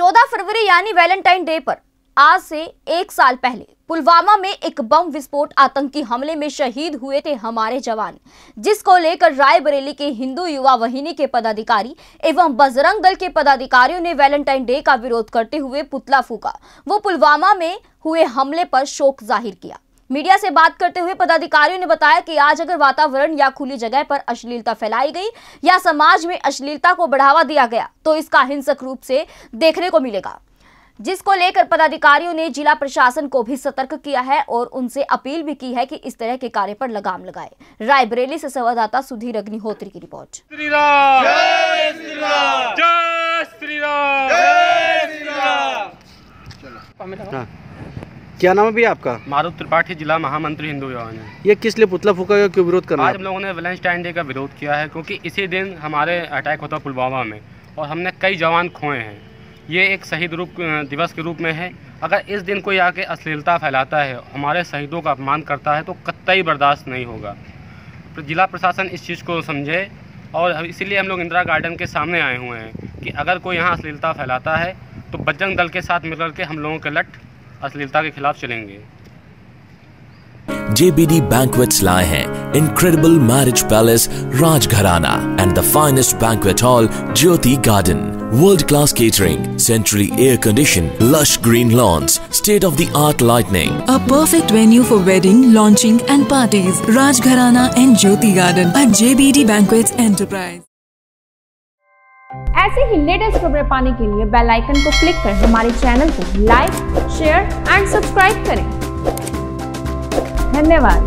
14 फरवरी यानी Valentine day पर आज से 1 साल पहले पुलवामा में एक बम विस्फोट आतंकी हमले में शहीद हुए थे हमारे जवान, जिसको लेकर रायबरेली के हिंदू युवा वाहिनी के पदाधिकारी एवं बजरंग दल के पदाधिकारियों ने वैलेंटाइन डे का विरोध करते हुए पुतला फूंका। वो पुलवामा में हुए हमले पर शोक जाहिर किया। मीडिया से बात करते हुए पदाधिकारियों ने बताया कि आज अगर वातावरण या खुली जगह पर अश्लीलता फैलाई गई या समाज में अश्लीलता को बढ़ावा दिया गया तो इसका हिंसक रूप से देखने को मिलेगा, जिसको लेकर पदाधिकारियों ने जिला प्रशासन को भी सतर्क किया है और उनसे अपील भी की है कि इस तरह के कार्य पर लगाम लगाए। रायबरेली से संवाददाता सुधीर अग्निहोत्री की रिपोर्ट। श्री राम, जय श्री राम, जय श्री राम, जय श्री राम। क्या नाम है भैया आपका? मारुत त्रिपाठी, जिला महामंत्री हिंदू युवा वाहिनी। ये किस लिए पुतला फूंका गया, क्यों विरोध करना? आज हम लोगों ने वैलेंटाइन डे का विरोध किया है क्योंकि इसी दिन हमारे अटैक होता पुलवामा में और हमने कई जवान खोए हैं। ये एक शहीद दिवस के रूप में है। अगर इस दिन कोई आके अश्लीलता फैलाता है, हमारे शहीदों का अपमान करता है तो कतई बर्दाश्त नहीं होगा। जिला प्रशासन इस चीज़ को समझे और इसीलिए हम लोग इंदिरा गार्डन के सामने आए हुए हैं कि अगर कोई यहाँ अश्लीलता फैलाता है तो बजरंग दल के साथ मिलकर के हम लोगों के लट अश्लीलता के खिलाफ चलेंगे। JBD Banquets लाए हैं Incredible Marriage Palace Rajgharana and the finest banquet hall Jyoti garden. World-class catering, centrally air-conditioned, lush green lawns, state-of-the-art lighting. A perfect venue for wedding, launching and parties. Rajgharana and Jyoti Garden at JBD Banquets Enterprise. ऐसे ही latest खबरें पाने के लिए bell icon को click कर हमारे channel को like, share and subscribe करें। धन्यवाद।